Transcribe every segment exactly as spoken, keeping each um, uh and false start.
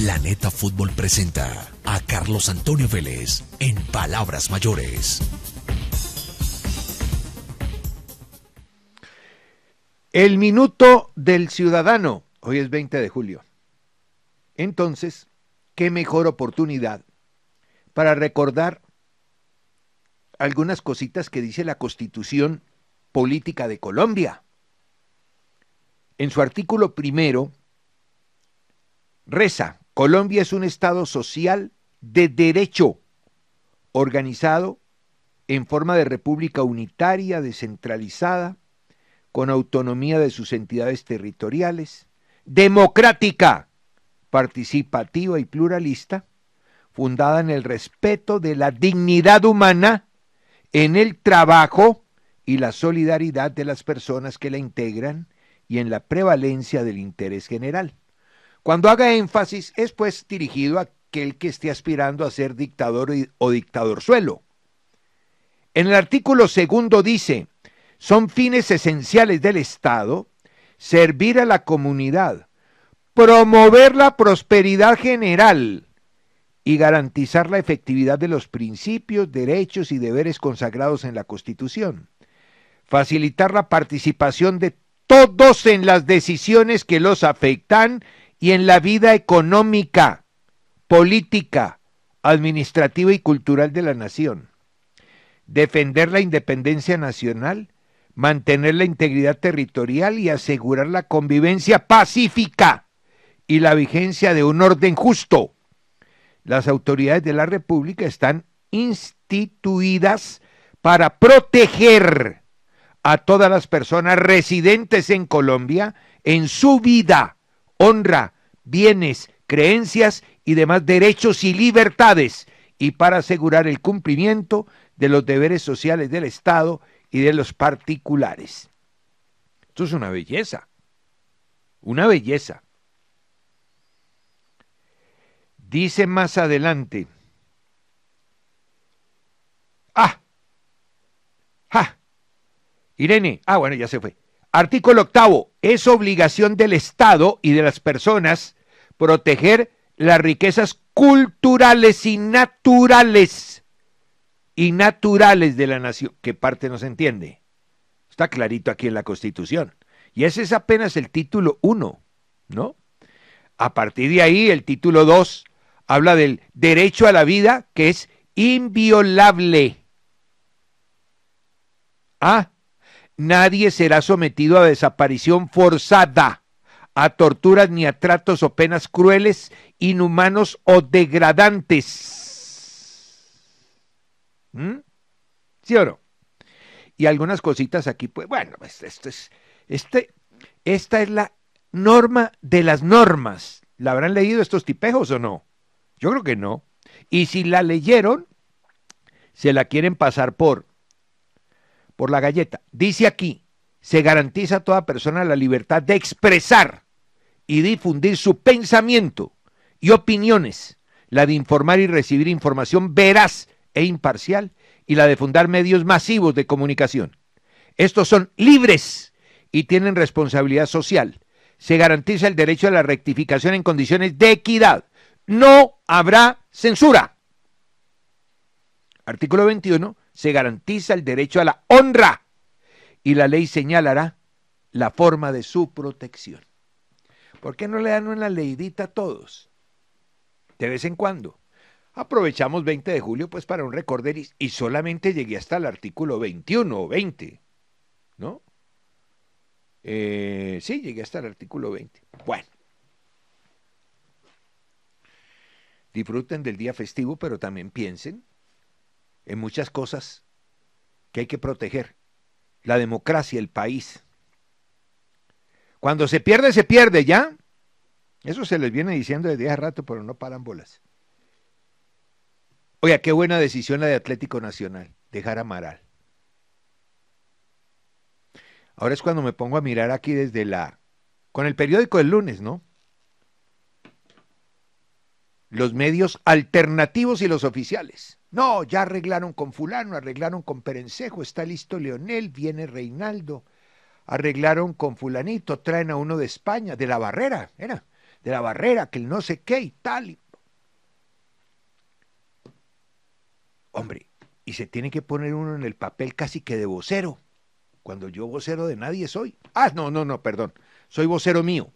Planeta Fútbol presenta a Carlos Antonio Vélez en Palabras Mayores. El minuto del ciudadano. Hoy es veinte de julio. Entonces, qué mejor oportunidad para recordar algunas cositas que dice la Constitución Política de Colombia. En su artículo primero, reza: Colombia es un Estado social de derecho, organizado en forma de república unitaria, descentralizada, con autonomía de sus entidades territoriales, democrática, participativa y pluralista, fundada en el respeto de la dignidad humana, en el trabajo y la solidaridad de las personas que la integran y en la prevalencia del interés general. Cuando haga énfasis es pues dirigido a aquel que esté aspirando a ser dictador o dictadorzuelo. En el artículo segundo dice: son fines esenciales del Estado servir a la comunidad, promover la prosperidad general y garantizar la efectividad de los principios, derechos y deberes consagrados en la Constitución, facilitar la participación de todos en las decisiones que los afectan y en la vida económica, política, administrativa y cultural de la nación, defender la independencia nacional, mantener la integridad territorial y asegurar la convivencia pacífica y la vigencia de un orden justo. Las autoridades de la República están instituidas para proteger a todas las personas residentes en Colombia en su vida, honra, bienes, creencias y demás derechos y libertades, y para asegurar el cumplimiento de los deberes sociales del Estado y de los particulares. Esto es una belleza, una belleza. Dice más adelante, ah, ja, Irene, ah bueno, ya se fue. Artículo octavo, es obligación del Estado y de las personas proteger las riquezas culturales y naturales, y naturales de la nación, que parte no se entiende. Está clarito aquí en la Constitución. Y ese es apenas el título uno, ¿no? A partir de ahí, el título dos habla del derecho a la vida, que es inviolable. Ah, nadie será sometido a desaparición forzada, a torturas ni a tratos o penas crueles, inhumanos o degradantes. ¿Mm? ¿Sí o no? Y algunas cositas aquí, pues, bueno, esto es, este, esta es la norma de las normas. ¿La habrán leído estos tipejos o no? Yo creo que no. Y si la leyeron, se la quieren pasar por... por la galleta. Dice aquí: se garantiza a toda persona la libertad de expresar y difundir su pensamiento y opiniones, la de informar y recibir información veraz e imparcial y la de fundar medios masivos de comunicación. Estos son libres y tienen responsabilidad social. Se garantiza el derecho a la rectificación en condiciones de equidad. No habrá censura. Artículo veintiuno. Se garantiza el derecho a la honra y la ley señalará la forma de su protección. ¿Por qué no le dan una leidita a todos? De vez en cuando. Aprovechamos veinte de julio pues para un recorderis y solamente llegué hasta el artículo veintiuno o veinte, ¿no? Eh, sí, llegué hasta el artículo veinte. Bueno. Disfruten del día festivo, pero también piensen en muchas cosas que hay que proteger. La democracia, el país. Cuando se pierde, se pierde, ¿ya? Eso se les viene diciendo desde hace rato, pero no paran bolas. Oiga, qué buena decisión la de Atlético Nacional, dejar a Amaral. Ahora es cuando me pongo a mirar aquí desde la... con el periódico del lunes, ¿no? Los medios alternativos y los oficiales. No, ya arreglaron con fulano, arreglaron con Perencejo, está listo Leonel, viene Reinaldo, arreglaron con fulanito, traen a uno de España, de la Barrera, era, de la barrera, que el no sé qué y tal. Hombre, y se tiene que poner uno en el papel casi que de vocero, cuando yo vocero de nadie soy. Ah, no, no, no, perdón, soy vocero mío.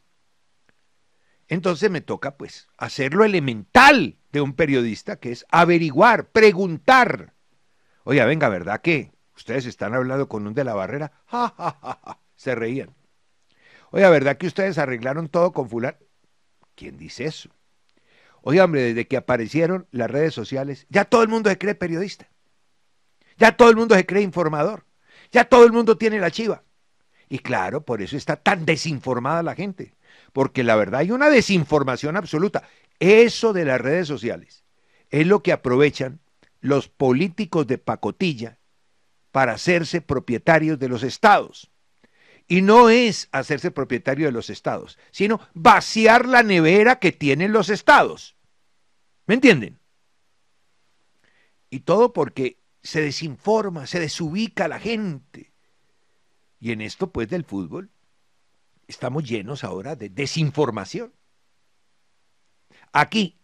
Entonces me toca, pues, hacer lo elemental de un periodista, que es averiguar, preguntar. Oiga, venga, ¿verdad que ustedes están hablando con un de la barrera? Ja, ja, ja, ja. Se reían. Oiga, ¿verdad que ustedes arreglaron todo con fulano? ¿Quién dice eso? Oiga, hombre, desde que aparecieron las redes sociales, ya todo el mundo se cree periodista. Ya todo el mundo se cree informador. Ya todo el mundo tiene la chiva. Y claro, por eso está tan desinformada la gente. Porque la verdad hay una desinformación absoluta. Eso de las redes sociales es lo que aprovechan los políticos de pacotilla para hacerse propietarios de los estados. Y no es hacerse propietario de los estados, sino vaciar la nevera que tienen los estados. ¿Me entienden? Y todo porque se desinforma, se desubica la gente. Y en esto, pues, del fútbol, estamos llenos ahora de desinformación. Aquí,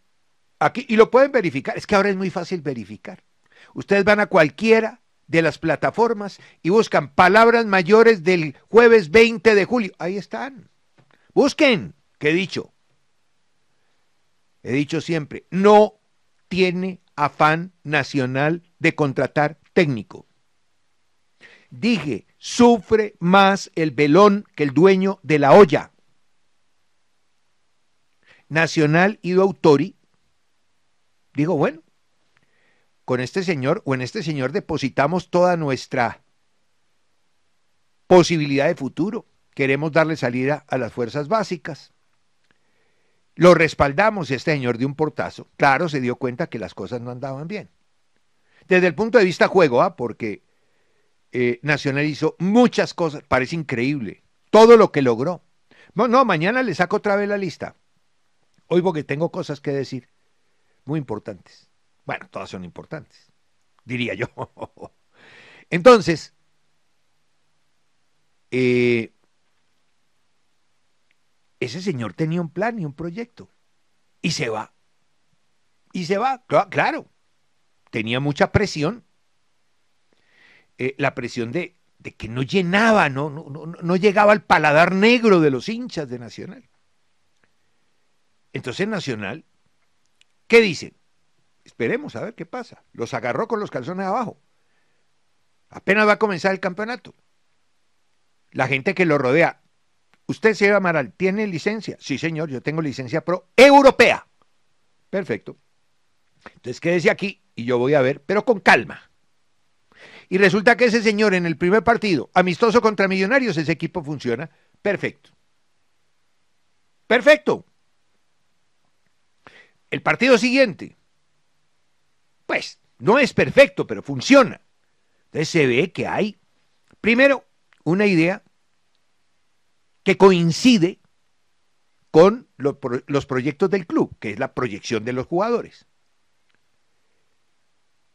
aquí, y lo pueden verificar, es que ahora es muy fácil verificar. Ustedes van a cualquiera de las plataformas y buscan palabras mayores del jueves veinte de julio. Ahí están. Busquen, que he dicho. He dicho siempre, no tiene afán nacional de contratar técnico. Dije, sufre más el velón que el dueño de la olla. Nacional ido autori, digo, bueno, con este señor o en este señor depositamos toda nuestra posibilidad de futuro. Queremos darle salida a las fuerzas básicas. Lo respaldamos y este señor dio un portazo. Claro, se dio cuenta que las cosas no andaban bien. Desde el punto de vista juego, ¿ah? Porque Eh, Nacional hizo muchas cosas, parece increíble, todo lo que logró. No, no, mañana le saco otra vez la lista. Hoy porque tengo cosas que decir, muy importantes. Bueno, todas son importantes, diría yo. Entonces, eh, ese señor tenía un plan y un proyecto, y se va. Y se va, claro, tenía mucha presión. Eh, la presión de, de que no llenaba, no, no, no, no llegaba al paladar negro de los hinchas de Nacional. Entonces Nacional, ¿qué dicen? Esperemos a ver qué pasa. Los agarró con los calzones abajo. Apenas va a comenzar el campeonato. La gente que lo rodea. Usted, señor Amaral, ¿tiene licencia? Sí, señor, yo tengo licencia pro europea. Perfecto. Entonces quédese aquí y yo voy a ver, pero con calma. Y resulta que ese señor en el primer partido, amistoso contra Millonarios, ese equipo funciona perfecto. Perfecto. El partido siguiente, pues, no es perfecto, pero funciona. Entonces se ve que hay, primero, una idea que coincide con los, pro- los proyectos del club, que es la proyección de los jugadores.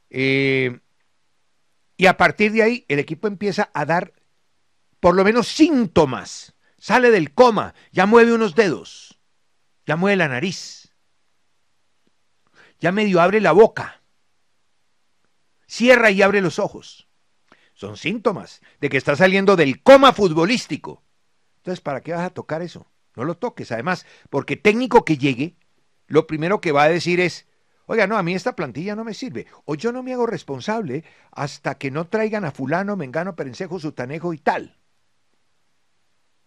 Eh... Y a partir de ahí, el equipo empieza a dar por lo menos síntomas. Sale del coma, ya mueve unos dedos, ya mueve la nariz, ya medio abre la boca, cierra y abre los ojos. Son síntomas de que está saliendo del coma futbolístico. Entonces, ¿para qué vas a tocar eso? No lo toques, además, porque técnico que llegue, lo primero que va a decir es: oiga, no, a mí esta plantilla no me sirve, o yo no me hago responsable hasta que no traigan a fulano, mengano, perencejo, sutanejo y tal.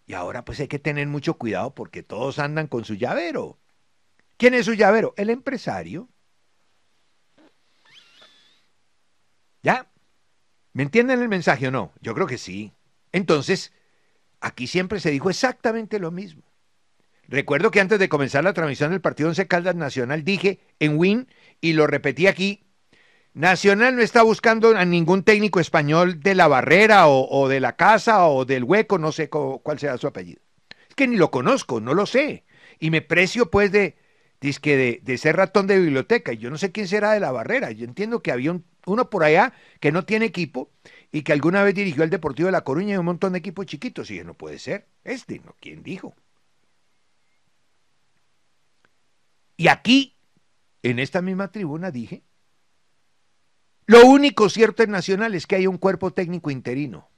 Y ahora pues hay que tener mucho cuidado porque todos andan con su llavero. ¿Quién es su llavero? El empresario. ¿Ya? ¿Me entienden el mensaje o no? Yo creo que sí. Entonces, aquí siempre se dijo exactamente lo mismo. Recuerdo que antes de comenzar la transmisión del partido Once Caldas Nacional dije en Win, y lo repetí aquí, Nacional no está buscando a ningún técnico español de la barrera o, o de la casa o del hueco, no sé cómo, cuál sea su apellido. Es que ni lo conozco, no lo sé. Y me precio pues de, dizque de, de ser ratón de biblioteca. Yo no sé quién será de la barrera. Yo entiendo que había un, uno por allá que no tiene equipo y que alguna vez dirigió al Deportivo de la Coruña y un montón de equipos chiquitos. Y dije, no puede ser. Este, no, ¿quién dijo? Y aquí, en esta misma tribuna, dije, lo único cierto en Nacional es que hay un cuerpo técnico interino.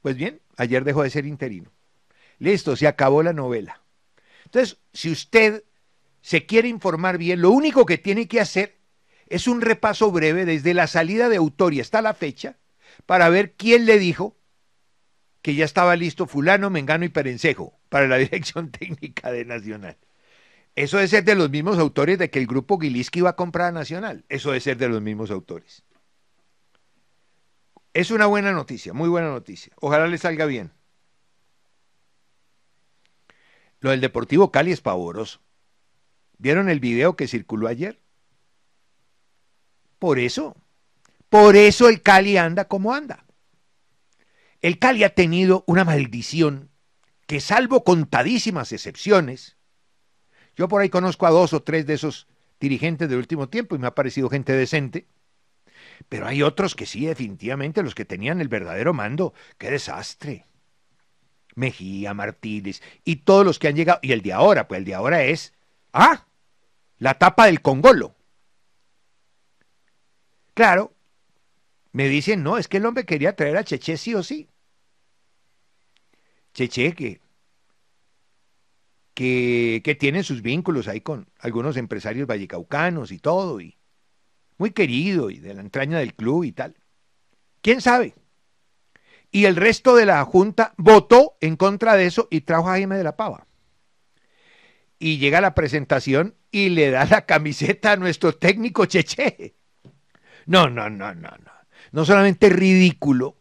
Pues bien, ayer dejó de ser interino. Listo, se acabó la novela. Entonces, si usted se quiere informar bien, lo único que tiene que hacer es un repaso breve desde la salida de Autoria hasta la fecha para ver quién le dijo que ya estaba listo fulano, mengano y perencejo para la dirección técnica de Nacional. Eso de ser de los mismos autores de que el grupo Giliski iba a comprar a Nacional, eso de ser de los mismos autores. Es una buena noticia, muy buena noticia. Ojalá le salga bien. Lo del Deportivo Cali es pavoroso. ¿Vieron el video que circuló ayer? Por eso, por eso el Cali anda como anda. El Cali ha tenido una maldición que, salvo contadísimas excepciones, yo por ahí conozco a dos o tres de esos dirigentes del último tiempo y me ha parecido gente decente, pero hay otros que sí, definitivamente, los que tenían el verdadero mando, ¡qué desastre! Mejía, Martínez y todos los que han llegado, y el de ahora, pues el de ahora es, ¡ah!, la tapa del Congolo. Claro, me dicen, no, es que el hombre quería traer a Cheche sí o sí. Cheche que, que, que tiene sus vínculos ahí con algunos empresarios vallecaucanos y todo, y muy querido y de la entraña del club y tal. ¿Quién sabe? Y el resto de la junta votó en contra de eso y trajo a Jaime de la Pava. Y llega la presentación y le da la camiseta a nuestro técnico Cheche. No, no, no, no, no. No solamente ridículo.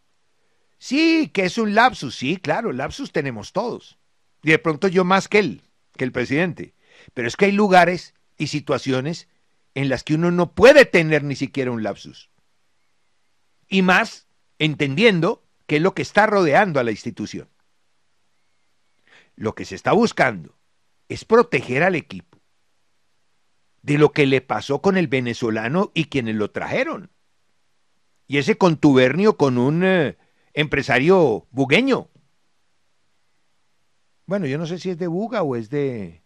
Sí, que es un lapsus. Sí, claro, lapsus tenemos todos. Y de pronto yo más que él, que el presidente. Pero es que hay lugares y situaciones en las que uno no puede tener ni siquiera un lapsus. Y más, entendiendo qué es lo que está rodeando a la institución. Lo que se está buscando es proteger al equipo de lo que le pasó con el venezolano y quienes lo trajeron. Y ese contubernio con un eh, empresario bugueño. Bueno, yo no sé si es de Buga o es de...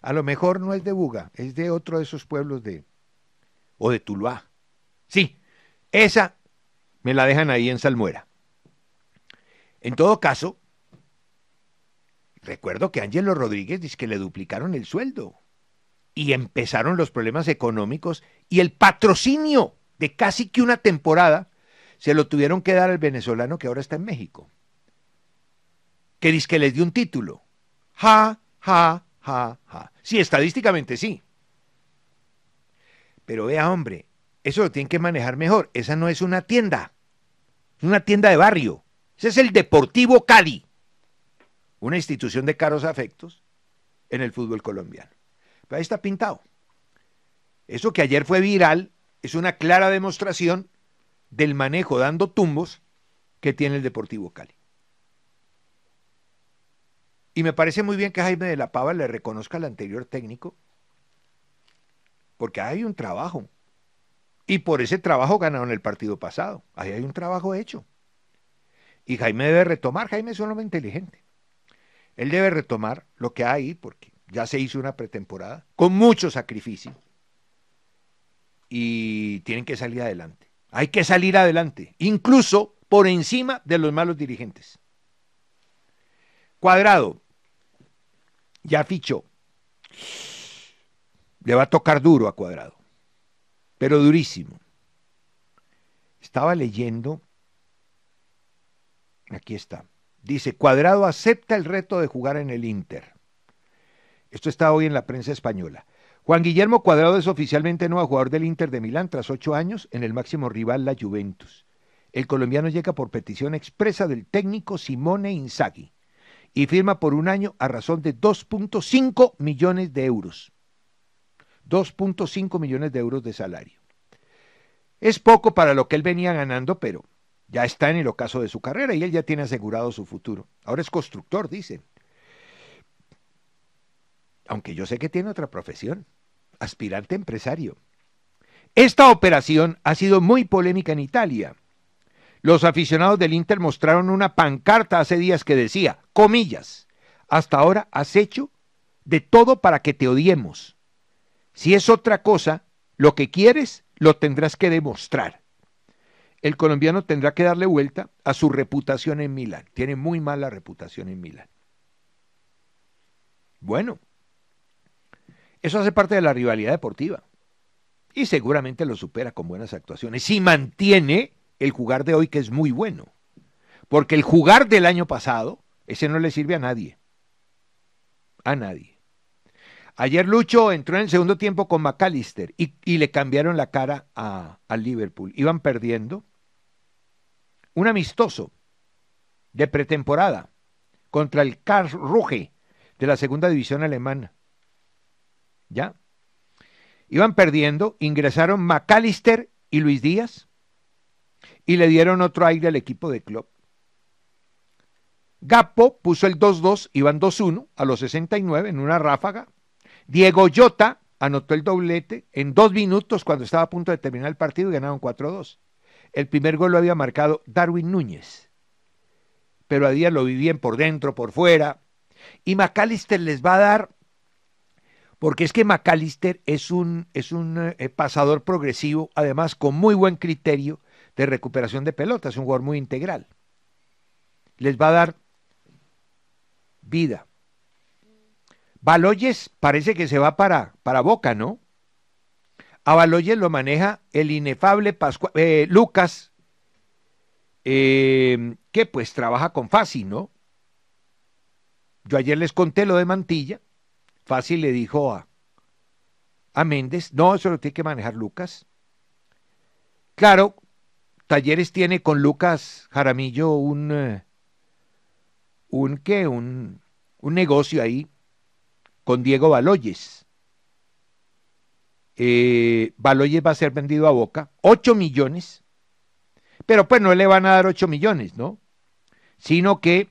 A lo mejor no es de Buga, es de otro de esos pueblos de... o de Tuluá. Sí, esa me la dejan ahí en Salmuera. En todo caso, recuerdo que Ángelo Rodríguez dice que le duplicaron el sueldo y empezaron los problemas económicos y el patrocinio de casi que una temporada se lo tuvieron que dar al venezolano que ahora está en México. Que dice que les dio un título. Ja, ja, ja, ja. Sí, estadísticamente sí. Pero vea, hombre, eso lo tienen que manejar mejor. Esa no es una tienda. Es una tienda de barrio. Ese es el Deportivo Cali. Una institución de caros afectos en el fútbol colombiano. Pero ahí está pintado. Eso que ayer fue viral es una clara demostración del manejo dando tumbos que tiene el Deportivo Cali. Y me parece muy bien que Jaime de la Pava le reconozca al anterior técnico, porque hay un trabajo. Y por ese trabajo ganaron el partido pasado. Ahí hay un trabajo hecho. Y Jaime debe retomar. Jaime es un hombre inteligente. Él debe retomar lo que hay, porque ya se hizo una pretemporada, con mucho sacrificio. Y tienen que salir adelante. Hay que salir adelante, incluso por encima de los malos dirigentes. Cuadrado, ya fichó. Le va a tocar duro a Cuadrado, pero durísimo. Estaba leyendo, aquí está. Dice, Cuadrado acepta el reto de jugar en el Inter. Esto está hoy en la prensa española. Juan Guillermo Cuadrado es oficialmente nuevo jugador del Inter de Milán tras ocho años en el máximo rival, la Juventus. El colombiano llega por petición expresa del técnico Simone Inzaghi y firma por un año a razón de dos punto cinco millones de euros. dos punto cinco millones de euros de salario. Es poco para lo que él venía ganando, pero... ya está en el ocaso de su carrera y él ya tiene asegurado su futuro. Ahora es constructor, dicen. Aunque yo sé que tiene otra profesión. Aspirante empresario. Esta operación ha sido muy polémica en Italia. Los aficionados del Inter mostraron una pancarta hace días que decía, comillas, hasta ahora has hecho de todo para que te odiemos. Si es otra cosa, lo que quieres lo tendrás que demostrar. El colombiano tendrá que darle vuelta a su reputación en Milán. Tiene muy mala reputación en Milán. Bueno, eso hace parte de la rivalidad deportiva. Y seguramente lo supera con buenas actuaciones. Si mantiene el jugar de hoy, que es muy bueno. Porque el jugar del año pasado, ese no le sirve a nadie. A nadie. Ayer Lucho entró en el segundo tiempo con Macalister y, y le cambiaron la cara al Liverpool. Iban perdiendo. Un amistoso de pretemporada contra el Karlsruhe de la segunda división alemana. ¿Ya? Iban perdiendo, ingresaron Macalister y Luis Díaz y le dieron otro aire al equipo de Klopp. Gapo puso el dos dos, iban dos uno a los sesenta y nueve en una ráfaga. Diego Llota anotó el doblete en dos minutos cuando estaba a punto de terminar el partido y ganaron cuatro dos. El primer gol lo había marcado Darwin Núñez, pero a Díaz lo vi bien por dentro, por fuera. Y Macalister les va a dar, porque es que Macalister es un, es un eh, pasador progresivo, además con muy buen criterio de recuperación de pelotas, es un jugador muy integral. Les va a dar vida. Baloyes parece que se va para, para Boca, ¿no? A Baloyes lo maneja el inefable Pascual, eh, Lucas, eh, que pues trabaja con Fassi, ¿no? Yo ayer les conté lo de Mantilla. Fassi le dijo a, a Méndez, no, eso lo tiene que manejar Lucas. Claro, Talleres tiene con Lucas Jaramillo un, un, ¿qué? Un, un negocio ahí con Diego Baloyes. Eh, Baloyes va a ser vendido a Boca, ocho millones, pero pues no le van a dar ocho millones, ¿no? Sino que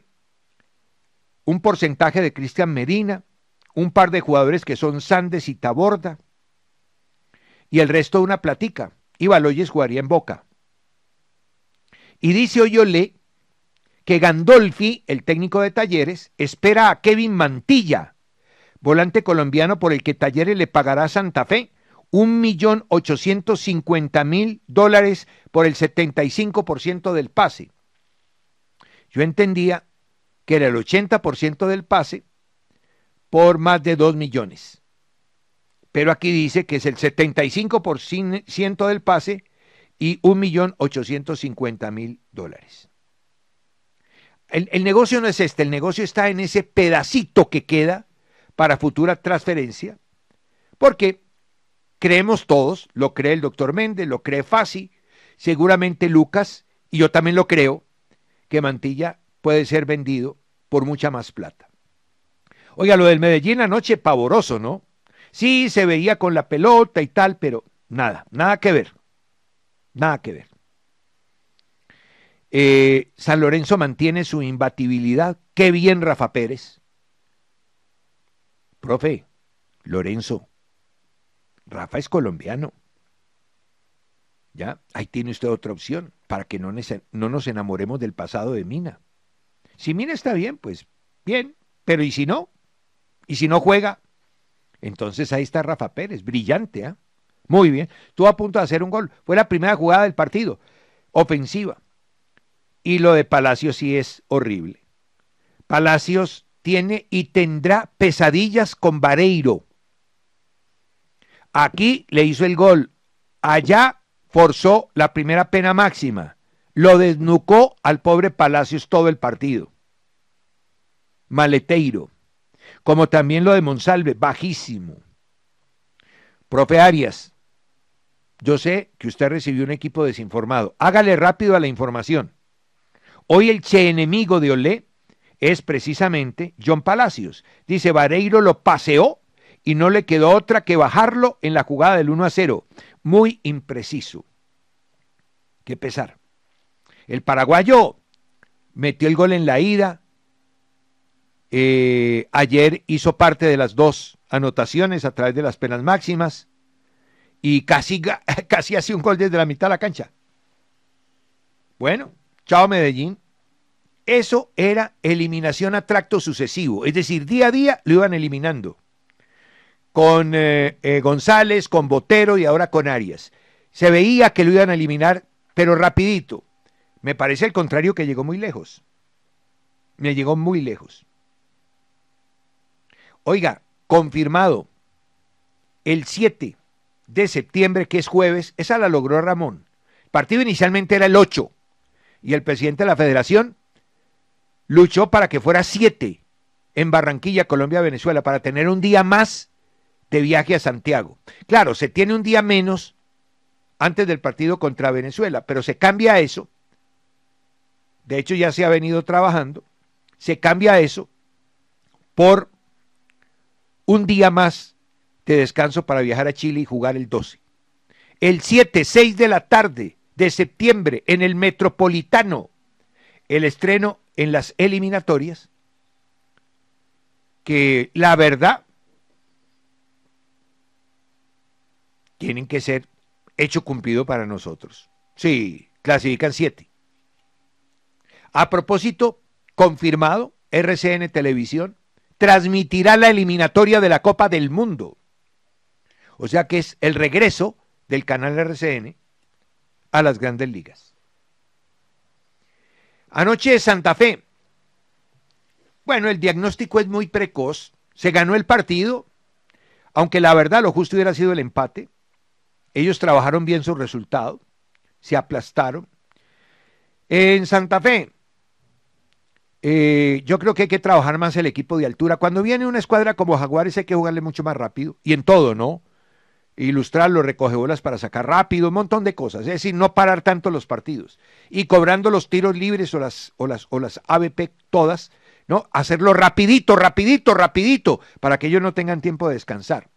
un porcentaje de Cristian Medina, un par de jugadores que son Sandes y Taborda, y el resto una platica, y Baloyes jugaría en Boca. Y dice Oyolé que Gandolfi, el técnico de Talleres, espera a Kevin Mantilla, volante colombiano por el que Talleres le pagará a Santa Fe un millón ochocientos cincuenta mil dólares por el setenta y cinco por ciento del pase. Yo entendía que era el ochenta por ciento del pase, por más de dos millones. Pero aquí dice que es el setenta y cinco por ciento del pase y un millón ochocientos cincuenta mil dólares. El, el negocio no es este, el negocio está en ese pedacito que queda para futura transferencia, porque creemos todos, lo cree el doctor Méndez, lo cree Fassi, seguramente Lucas, y yo también lo creo, que Mantilla puede ser vendido por mucha más plata. Oiga, lo del Medellín anoche, pavoroso, ¿no? Sí, se veía con la pelota y tal, pero nada, nada que ver. Nada que ver. Eh, San Lorenzo mantiene su imbatibilidad. Qué bien, Rafa Pérez. Profe, Lorenzo, Rafa es colombiano. Ya, ahí tiene usted otra opción para que no, no nos enamoremos del pasado de Mina. Si Mina está bien, pues bien, pero ¿y si no? Y si no juega, entonces ahí está Rafa Pérez, brillante, ¿eh? Muy bien, estuvo a punto de hacer un gol, fue la primera jugada del partido, ofensiva. Y lo de Palacios sí es horrible. Palacios tiene y tendrá pesadillas con Vareiro. Aquí le hizo el gol, allá forzó la primera pena máxima, lo desnucó al pobre Palacios todo el partido. Maleteiro, como también lo de Monsalve, bajísimo. Profe Arias, yo sé que usted recibió un equipo desinformado, hágale rápido a la información. Hoy el che enemigo de Olé es precisamente John Palacios. Dice, Vareiro lo paseó y no le quedó otra que bajarlo en la jugada del uno a cero, muy impreciso. Qué pesar. El paraguayo metió el gol en la ida. Eh, ayer hizo parte de las dos anotaciones a través de las penas máximas y casi, casi hace un gol desde la mitad de la cancha. Bueno, chao Medellín. Eso era eliminación a tracto sucesivo, es decir, día a día lo iban eliminando. con eh, eh, González, con Botero y ahora con Arias. Se veía que lo iban a eliminar, pero rapidito. Me parece al contrario que llegó muy lejos. Me llegó muy lejos. Oiga, confirmado, el siete de septiembre, que es jueves, esa la logró Ramón. El partido inicialmente era el ocho, y el presidente de la federación luchó para que fuera siete en Barranquilla, Colombia, Venezuela, para tener un día más de viaje a Santiago. Claro, se tiene un día menos antes del partido contra Venezuela, pero se cambia eso. De hecho, ya se ha venido trabajando. Se cambia eso por un día más de descanso para viajar a Chile y jugar el doce. El siete, seis de la tarde de septiembre en el Metropolitano, el estreno en las eliminatorias, que la verdad tienen que ser hecho cumplido para nosotros. Sí, clasifican siete. A propósito, confirmado, R C N Televisión transmitirá la eliminatoria de la Copa del Mundo. O sea que es el regreso del canal R C N a las Grandes Ligas. Anoche Santa Fe. Bueno, el diagnóstico es muy precoz. Se ganó el partido, aunque la verdad lo justo hubiera sido el empate. Ellos trabajaron bien su resultado, se aplastaron. En Santa Fe, eh, yo creo que hay que trabajar más el equipo de altura. Cuando viene una escuadra como Jaguares hay que jugarle mucho más rápido, y en todo, ¿no? Ilustrarlo, recoge bolas para sacar rápido, un montón de cosas. Es decir, no parar tanto los partidos. Y cobrando los tiros libres o las, o las, o las A B P todas, ¿no? Hacerlo rapidito, rapidito, rapidito, para que ellos no tengan tiempo de descansar.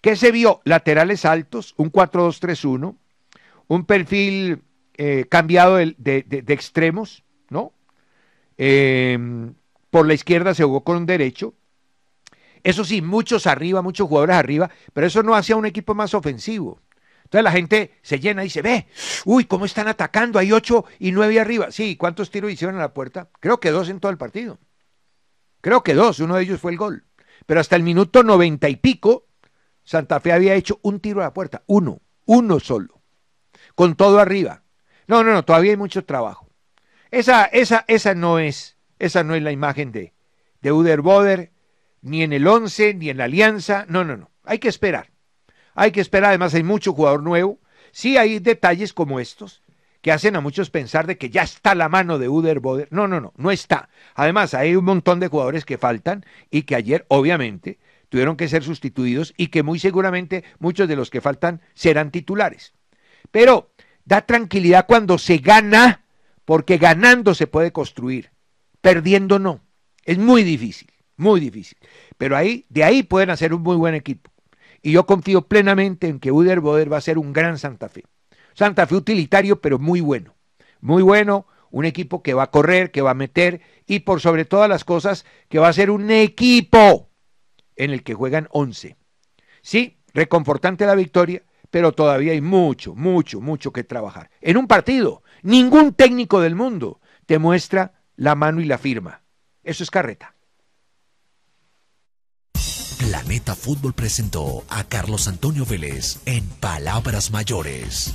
¿Qué se vio? Laterales altos, un cuatro dos tres uno, un perfil eh, cambiado de, de, de, de extremos, ¿no? Eh, por la izquierda se jugó con un derecho. Eso sí, muchos arriba, muchos jugadores arriba, pero eso no hacía un equipo más ofensivo. Entonces la gente se llena y dice, ve, uy, cómo están atacando, hay ocho y nueve arriba. Sí, ¿cuántos tiros hicieron a la puerta? Creo que dos en todo el partido. Creo que dos, uno de ellos fue el gol. Pero hasta el minuto noventa y pico, Santa Fe había hecho un tiro a la puerta, uno, uno solo, con todo arriba. No, no, no, todavía hay mucho trabajo. Esa, esa, esa no es, esa no es la imagen de, de Uéder Bóder, ni en el once, ni en la Alianza, no, no, no, hay que esperar, hay que esperar, además hay mucho jugador nuevo. Sí hay detalles como estos que hacen a muchos pensar de que ya está la mano de Uéder Bóder. No, no, no, no está. Además hay un montón de jugadores que faltan y que ayer, obviamente, tuvieron que ser sustituidos y que muy seguramente muchos de los que faltan serán titulares. Pero da tranquilidad cuando se gana, porque ganando se puede construir, perdiendo no. Es muy difícil, muy difícil. Pero ahí, de ahí pueden hacer un muy buen equipo. Y yo confío plenamente en que Uéder Bóder va a ser un gran Santa Fe. Santa Fe utilitario, pero muy bueno. Muy bueno, un equipo que va a correr, que va a meter y por sobre todas las cosas que va a ser un equipo en el que juegan once. Sí, reconfortante la victoria, pero todavía hay mucho, mucho, mucho que trabajar. En un partido, ningún técnico del mundo te muestra la mano y la firma. Eso es carreta. Planeta Fútbol presentó a Carlos Antonio Vélez en Palabras Mayores.